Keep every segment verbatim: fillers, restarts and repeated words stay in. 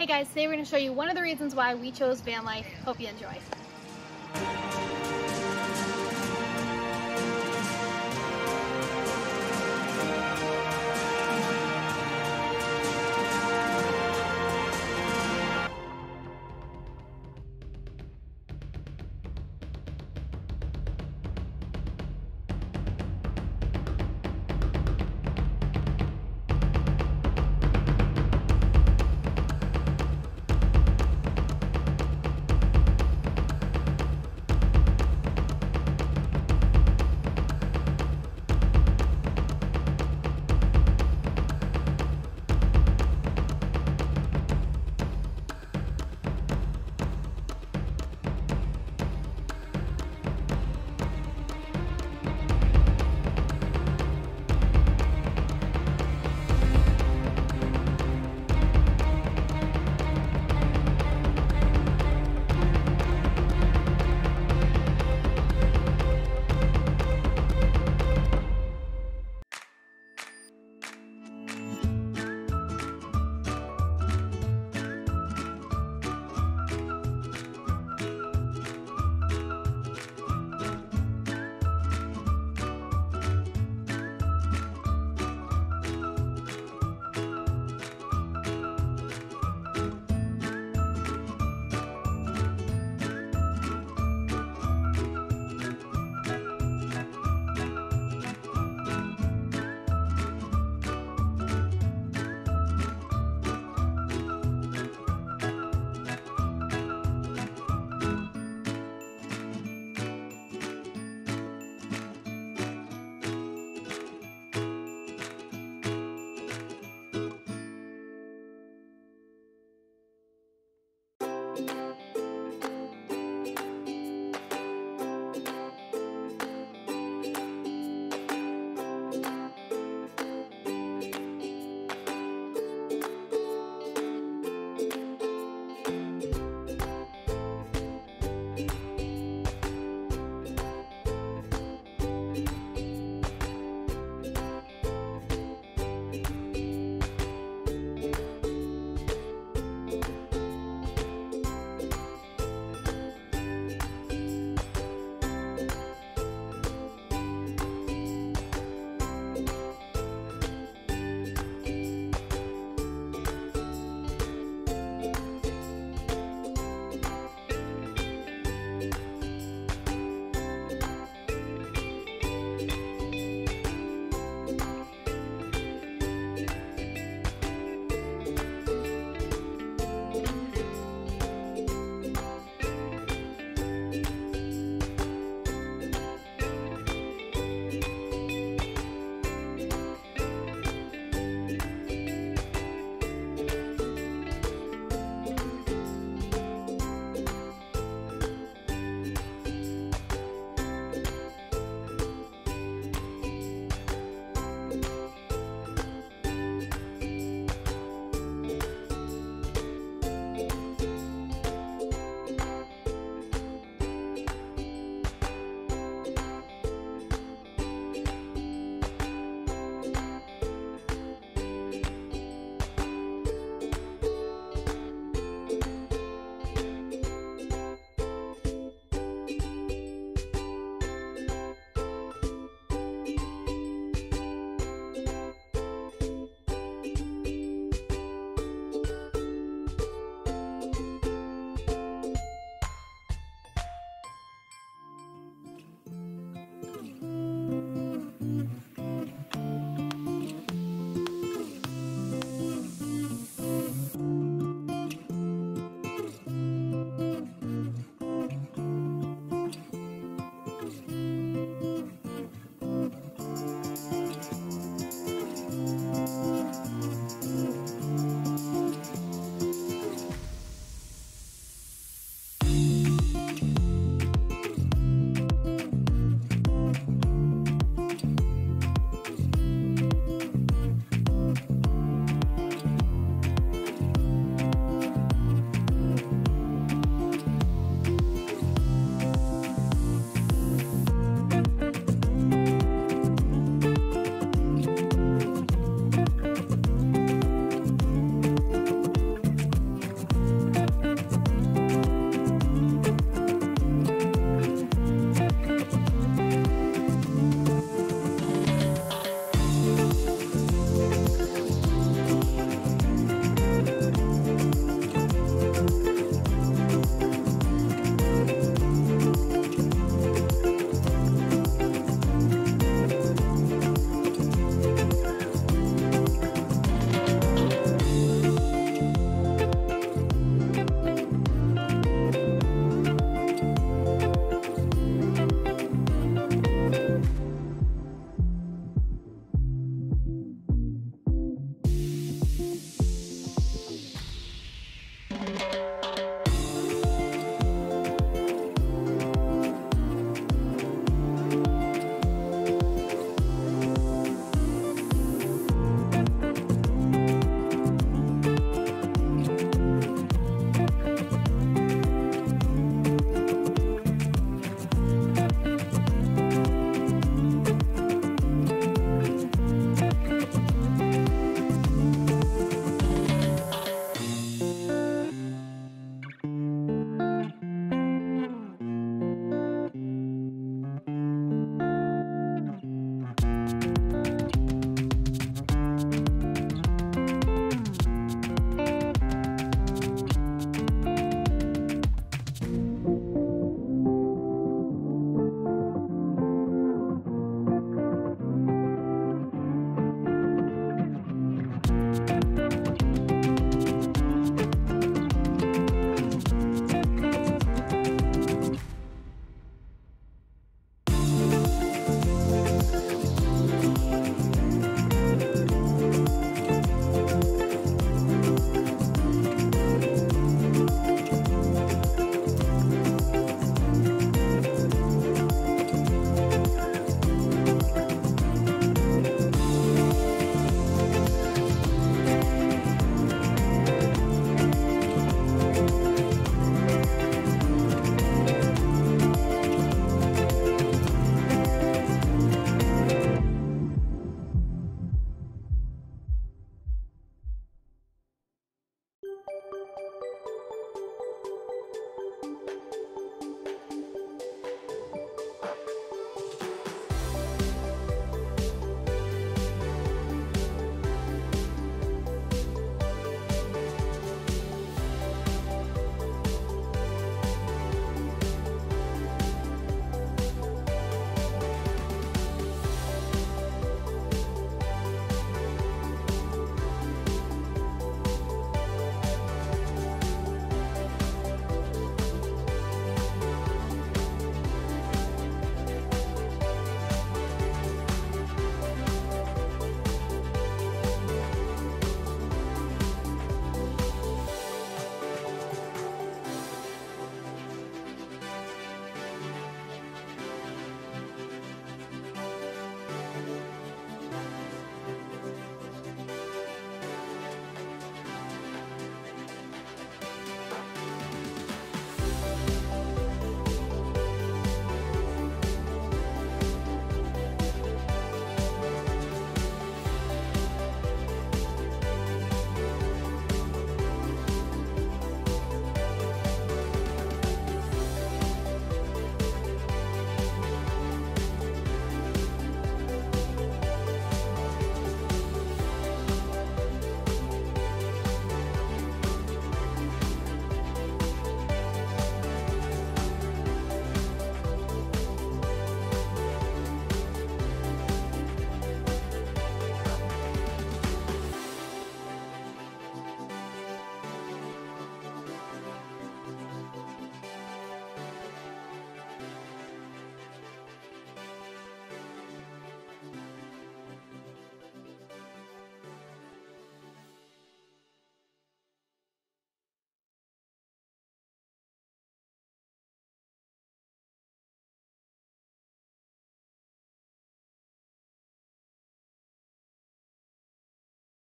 Hey guys, today we're going to show you one of the reasons why we chose van life. Hope you enjoy.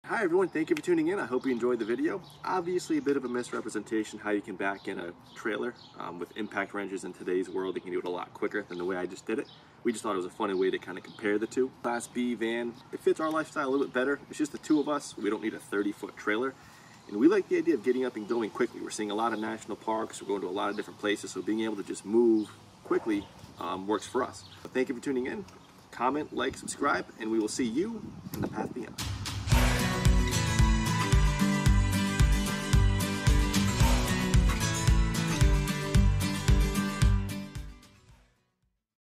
Hi everyone, thank you for tuning in. I hope you enjoyed the video. Obviously a bit of a misrepresentation how you can back in a trailer. Um, with impact wrenches in today's world, they can do it a lot quicker than the way I just did it. We just thought it was a funny way to kind of compare the two. Class B van, it fits our lifestyle a little bit better. It's just the two of us. We don't need a thirty foot trailer. And we like the idea of getting up and going quickly. We're seeing a lot of national parks. We're going to a lot of different places. So being able to just move quickly um, works for us. But thank you for tuning in. Comment, like, subscribe, and we will see you in the path beyond.